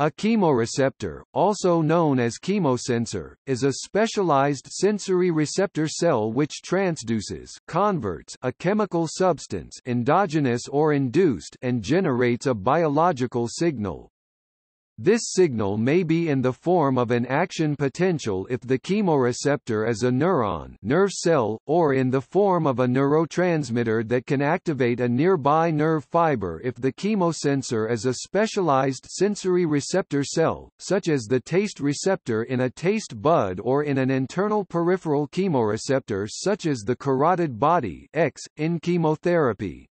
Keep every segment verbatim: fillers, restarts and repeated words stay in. A chemoreceptor, also known as chemosensor, is a specialized sensory receptor cell which transduces, converts a chemical substance, endogenous or induced, and generates a biological signal. This signal may be in the form of an action potential if the chemoreceptor is a neuron, nerve cell, or in the form of a neurotransmitter that can activate a nearby nerve fiber if the chemosensor is a specialized sensory receptor cell, such as the taste receptor in a taste bud or in an internal peripheral chemoreceptor such as the carotid body X, in chemotherapy.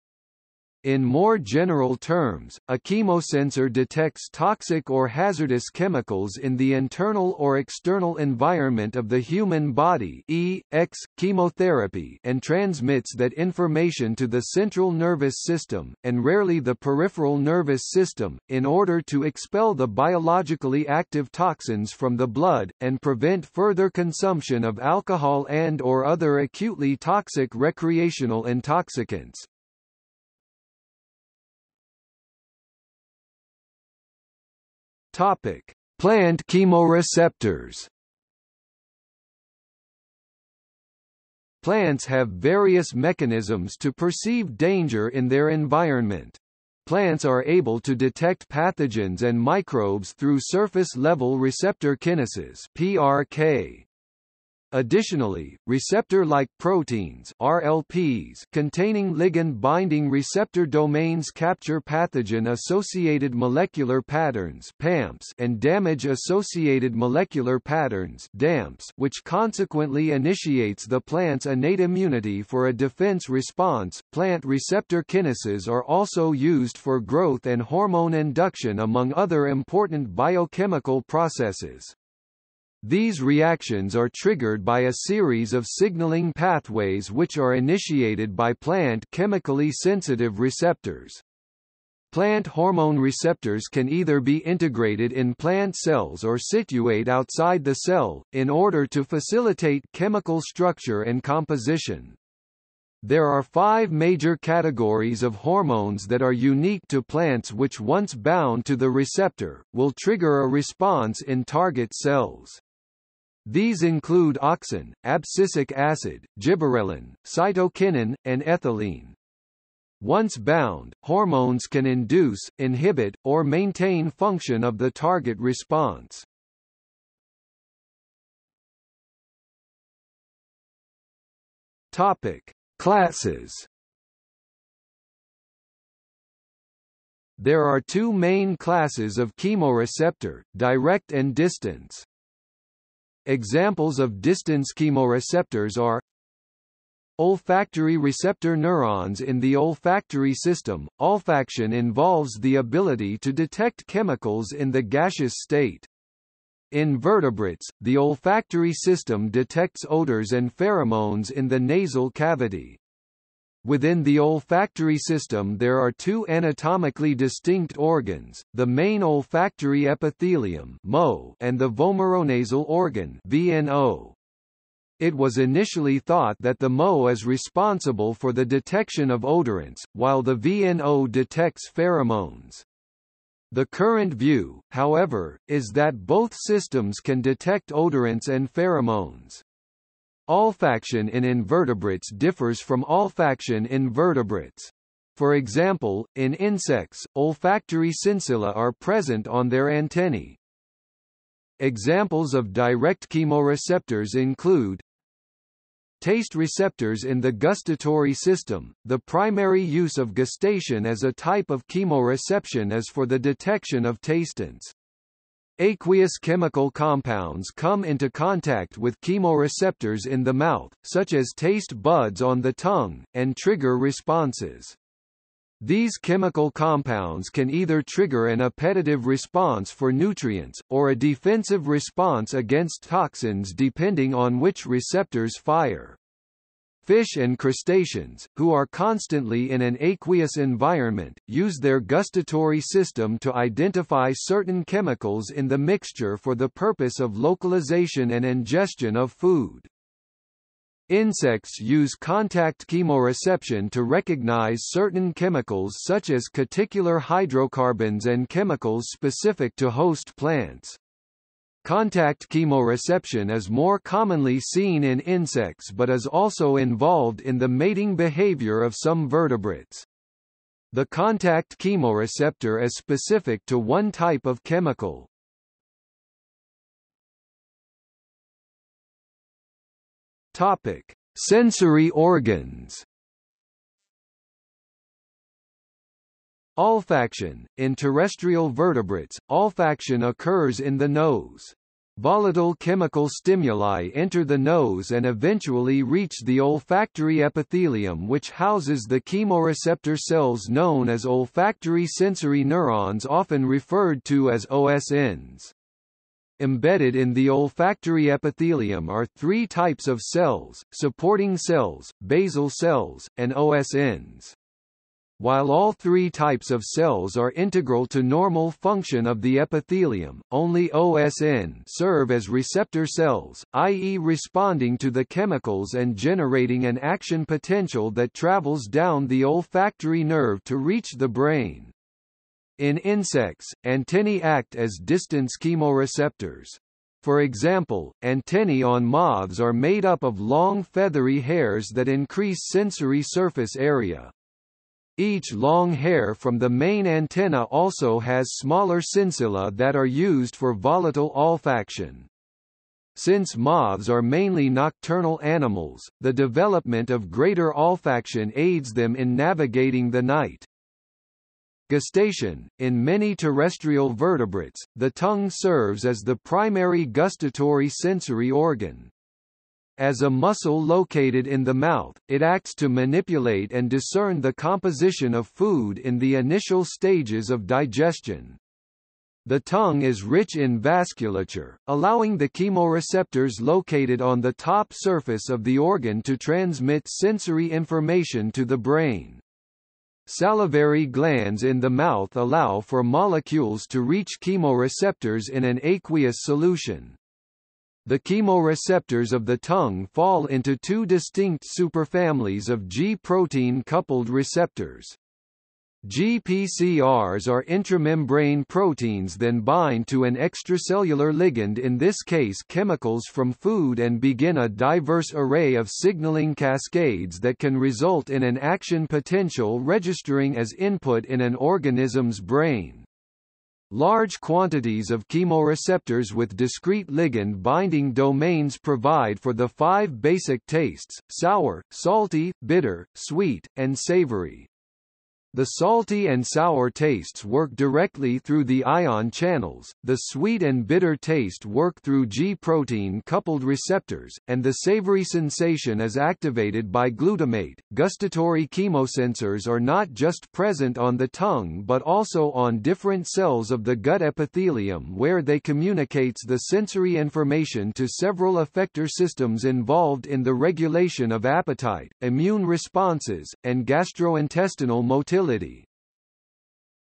In more general terms, a chemosensor detects toxic or hazardous chemicals in the internal or external environment of the human body e.g., chemotherapy, and transmits that information to the central nervous system, and rarely the peripheral nervous system, in order to expel the biologically active toxins from the blood, and prevent further consumption of alcohol and or other acutely toxic recreational intoxicants. Topic: Plant chemoreceptors. Plants have various mechanisms to perceive danger in their environment. Plants are able to detect pathogens and microbes through surface-level receptor kinases (P R K). Additionally, receptor-like proteins R L Ps containing ligand-binding receptor domains capture pathogen-associated molecular patterns P A M Ps and damage-associated molecular patterns D A M Ps, which consequently initiates the plant's innate immunity for a defense response. Plant receptor kinases are also used for growth and hormone induction among other important biochemical processes. These reactions are triggered by a series of signaling pathways which are initiated by plant chemically sensitive receptors. Plant hormone receptors can either be integrated in plant cells or situate outside the cell, in order to facilitate chemical structure and composition. There are five major categories of hormones that are unique to plants which, once bound to the receptor, will trigger a response in target cells. These include auxin, abscisic acid, gibberellin, cytokinin, and ethylene. Once bound, hormones can induce, inhibit, or maintain function of the target response. Topic: Classes. There are two main classes of chemoreceptor, direct and distance. Examples of distance chemoreceptors are olfactory receptor neurons in the olfactory system. Olfaction involves the ability to detect chemicals in the gaseous state. In vertebrates, the olfactory system detects odors and pheromones in the nasal cavity. Within the olfactory system there are two anatomically distinct organs, the main olfactory epithelium M O and the vomeronasal organ V N O. It was initially thought that the M O is responsible for the detection of odorants, while the V N O detects pheromones. The current view, however, is that both systems can detect odorants and pheromones. Olfaction in invertebrates differs from olfaction in vertebrates. For example, in insects, olfactory sensilla are present on their antennae. Examples of direct chemoreceptors include taste receptors in the gustatory system. The primary use of gustation as a type of chemoreception is for the detection of tastants. Aqueous chemical compounds come into contact with chemoreceptors in the mouth, such as taste buds on the tongue, and trigger responses. These chemical compounds can either trigger an appetitive response for nutrients, or a defensive response against toxins depending on which receptors fire. Fish and crustaceans, who are constantly in an aqueous environment, use their gustatory system to identify certain chemicals in the mixture for the purpose of localization and ingestion of food. Insects use contact chemoreception to recognize certain chemicals such as cuticular hydrocarbons and chemicals specific to host plants. Contact chemoreception is more commonly seen in insects but is also involved in the mating behavior of some vertebrates. The contact chemoreceptor is specific to one type of chemical. Topic: Sensory organs. Olfaction. In terrestrial vertebrates, olfaction occurs in the nose. Volatile chemical stimuli enter the nose and eventually reach the olfactory epithelium, which houses the chemoreceptor cells known as olfactory sensory neurons, often referred to as O S Ns. Embedded in the olfactory epithelium are three types of cells: supporting cells, basal cells, and O S Ns. While all three types of cells are integral to normal function of the epithelium, only O S N serve as receptor cells, that is responding to the chemicals and generating an action potential that travels down the olfactory nerve to reach the brain. In insects, antennae act as distance chemoreceptors. For example, antennae on moths are made up of long feathery hairs that increase sensory surface area. Each long hair from the main antenna also has smaller cincilla that are used for volatile olfaction. Since moths are mainly nocturnal animals, the development of greater olfaction aids them in navigating the night. Gustation. In many terrestrial vertebrates, the tongue serves as the primary gustatory sensory organ. As a muscle located in the mouth, it acts to manipulate and discern the composition of food in the initial stages of digestion. The tongue is rich in vasculature, allowing the chemoreceptors located on the top surface of the organ to transmit sensory information to the brain. Salivary glands in the mouth allow for molecules to reach chemoreceptors in an aqueous solution. The chemoreceptors of the tongue fall into two distinct superfamilies of G protein coupled receptors. G P C Rs are intramembrane proteins that bind to an extracellular ligand, in this case chemicals from food, and begin a diverse array of signaling cascades that can result in an action potential registering as input in an organism's brain. Large quantities of chemoreceptors with discrete ligand binding domains provide for the five basic tastes: sour, salty, bitter, sweet, and savory. The salty and sour tastes work directly through the ion channels, the sweet and bitter taste work through G protein coupled receptors, and the savory sensation is activated by glutamate. Gustatory chemosensors are not just present on the tongue but also on different cells of the gut epithelium, where they communicate the sensory information to several effector systems involved in the regulation of appetite, immune responses, and gastrointestinal motility.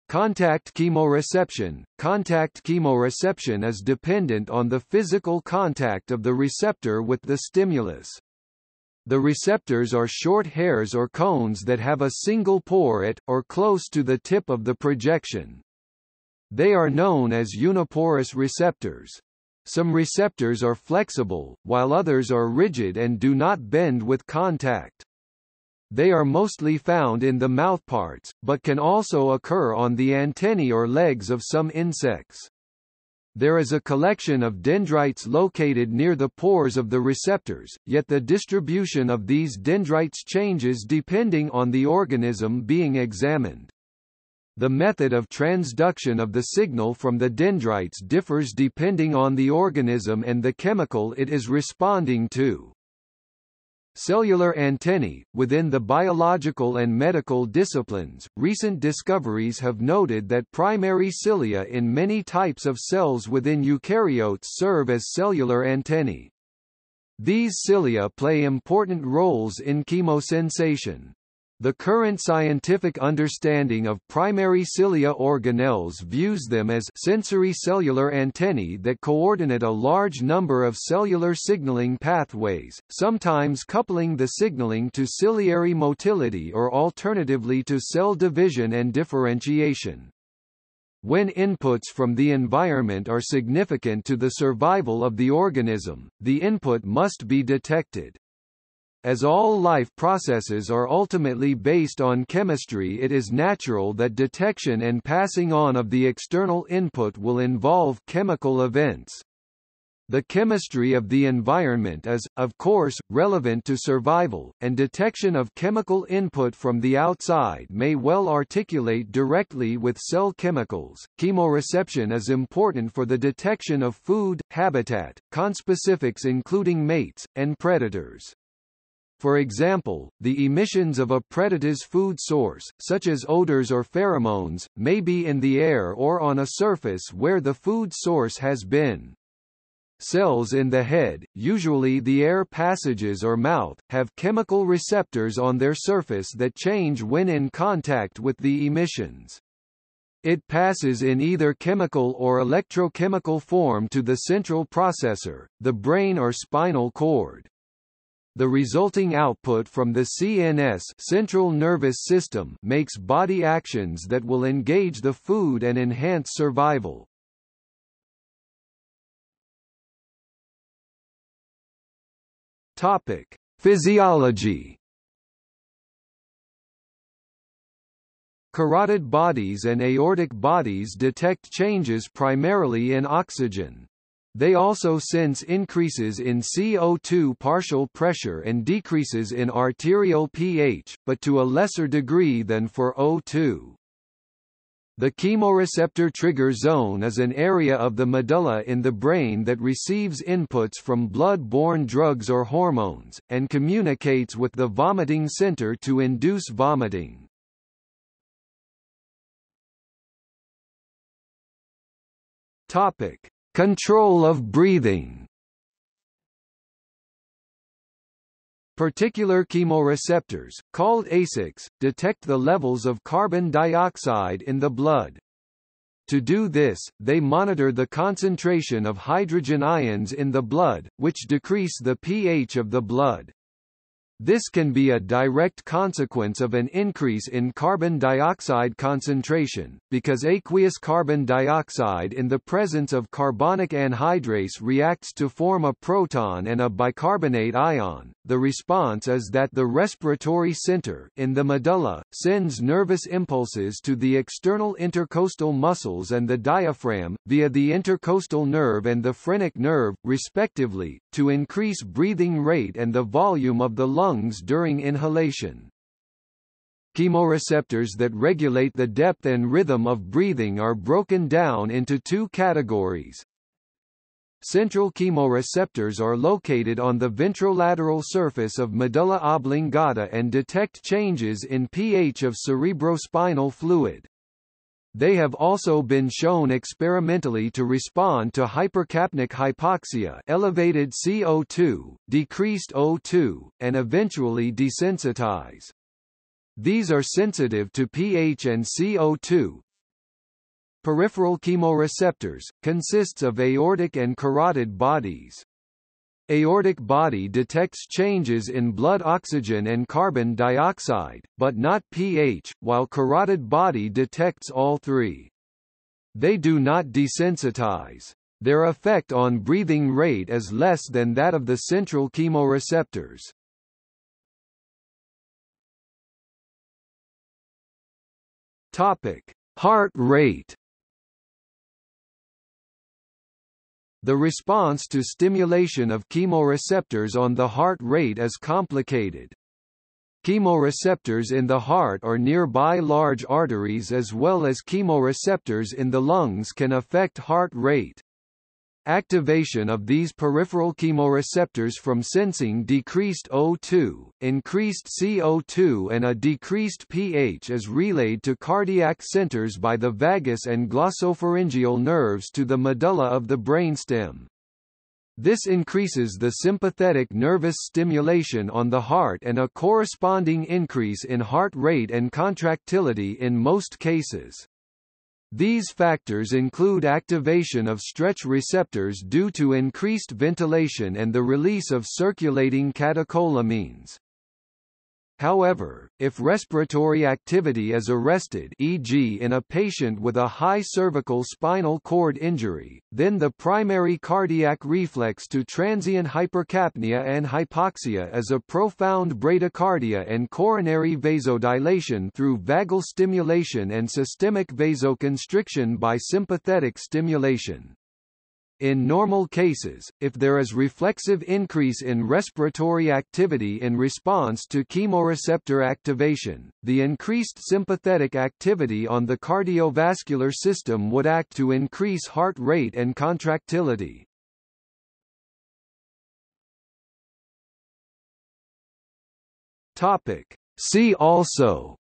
Contact chemoreception. Contact chemoreception is dependent on the physical contact of the receptor with the stimulus. The receptors are short hairs or cones that have a single pore at, or close to the tip of the projection. They are known as uniporous receptors. Some receptors are flexible, while others are rigid and do not bend with contact. They are mostly found in the mouthparts, but can also occur on the antennae or legs of some insects. There is a collection of dendrites located near the pores of the receptors, yet the distribution of these dendrites changes depending on the organism being examined. The method of transduction of the signal from the dendrites differs depending on the organism and the chemical it is responding to. Cellular antennae. Within the biological and medical disciplines, recent discoveries have noted that primary cilia in many types of cells within eukaryotes serve as cellular antennae. These cilia play important roles in chemosensation. The current scientific understanding of primary cilia organelles views them as sensory cellular antennae that coordinate a large number of cellular signaling pathways, sometimes coupling the signaling to ciliary motility or alternatively to cell division and differentiation. When inputs from the environment are significant to the survival of the organism, the input must be detected. As all life processes are ultimately based on chemistry, it is natural that detection and passing on of the external input will involve chemical events. The chemistry of the environment is, of course, relevant to survival, and detection of chemical input from the outside may well articulate directly with cell chemicals. Chemoreception is important for the detection of food, habitat, conspecifics including mates, and predators. For example, the emissions of a predator's food source, such as odors or pheromones, may be in the air or on a surface where the food source has been. Cells in the head, usually the air passages or mouth, have chemical receptors on their surface that change when in contact with the emissions. It passes in either chemical or electrochemical form to the central processor, the brain or spinal cord. The resulting output from the C N S central nervous system makes body actions that will engage the food and enhance survival. Topic: Physiology. Carotid bodies and aortic bodies detect changes primarily in oxygen. They also sense increases in C O two partial pressure and decreases in arterial pH, but to a lesser degree than for O two. The chemoreceptor trigger zone is an area of the medulla in the brain that receives inputs from blood-borne drugs or hormones, and communicates with the vomiting center to induce vomiting. Topic: Control of breathing. Particular chemoreceptors, called A S I Cs, detect the levels of carbon dioxide in the blood. To do this, they monitor the concentration of hydrogen ions in the blood, which decrease the pH of the blood. This can be a direct consequence of an increase in carbon dioxide concentration, because aqueous carbon dioxide in the presence of carbonic anhydrase reacts to form a proton and a bicarbonate ion. The response is that the respiratory center in the medulla sends nervous impulses to the external intercostal muscles and the diaphragm, via the intercostal nerve and the phrenic nerve, respectively, to increase breathing rate and the volume of the lungs. lungs during inhalation. Chemoreceptors that regulate the depth and rhythm of breathing are broken down into two categories. Central chemoreceptors are located on the ventrolateral surface of medulla oblongata and detect changes in pH of cerebrospinal fluid. They have also been shown experimentally to respond to hypercapnic hypoxia, elevated C O two, decreased O two, and eventually desensitize. These are sensitive to pH and C O two. Peripheral chemoreceptors consists of aortic and carotid bodies. Aortic body detects changes in blood oxygen and carbon dioxide, but not pH, while carotid body detects all three. They do not desensitize. Their effect on breathing rate is less than that of the central chemoreceptors. Topic: Heart rate. The response to stimulation of chemoreceptors on the heart rate is complicated. Chemoreceptors in the heart or nearby large arteries as well as chemoreceptors in the lungs can affect heart rate. Activation of these peripheral chemoreceptors from sensing decreased O two, increased C O two and a decreased pH is relayed to cardiac centers by the vagus and glossopharyngeal nerves to the medulla of the brainstem. This increases the sympathetic nervous stimulation on the heart and a corresponding increase in heart rate and contractility in most cases. These factors include activation of stretch receptors due to increased ventilation and the release of circulating catecholamines. However, if respiratory activity is arrested, for example in a patient with a high cervical spinal cord injury, then the primary cardiac reflex to transient hypercapnia and hypoxia is a profound bradycardia and coronary vasodilation through vagal stimulation and systemic vasoconstriction by sympathetic stimulation. In normal cases, if there is reflexive increase in respiratory activity in response to chemoreceptor activation, the increased sympathetic activity on the cardiovascular system would act to increase heart rate and contractility. Topic. See also